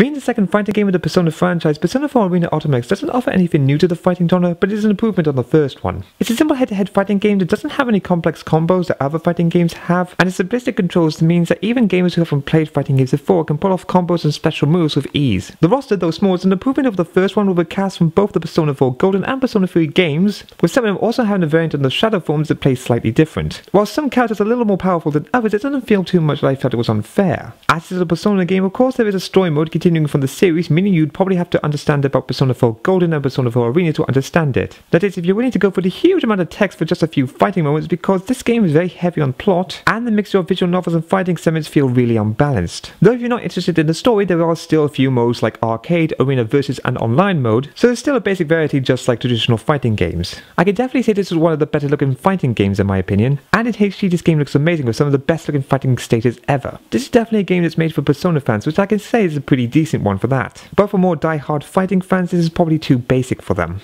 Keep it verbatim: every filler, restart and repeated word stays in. Being the second fighting game in the Persona franchise, Persona four Arena Ultimax doesn't offer anything new to the fighting genre, but it is an improvement on the first one. It's a simple head-to-head fighting game that doesn't have any complex combos that other fighting games have, and its simplistic controls means that even gamers who haven't played fighting games before can pull off combos and special moves with ease. The roster, though small, is an improvement over the first one with a cast from both the Persona four Golden and Persona three games, with some of them also having a variant on the Shadow Forms that plays slightly different. While some characters are a little more powerful than others, it doesn't feel too much like I felt it was unfair. As is a Persona game, of course there is a story mode continuing from the series, meaning you'd probably have to understand about Persona four Golden and Persona four Arena to understand it. That is, if you're willing to go for the huge amount of text for just a few fighting moments, because this game is very heavy on plot, and the mixture of visual novels and fighting segments feel really unbalanced. Though if you're not interested in the story, there are still a few modes like Arcade, Arena Versus and Online mode, so there's still a basic variety just like traditional fighting games. I can definitely say this is one of the better looking fighting games in my opinion, and in H D this game looks amazing with some of the best looking fighting stages ever. This is definitely a game that's made for Persona fans, which I can say is a pretty decent one for that. But for more die-hard fighting fans, this is probably too basic for them.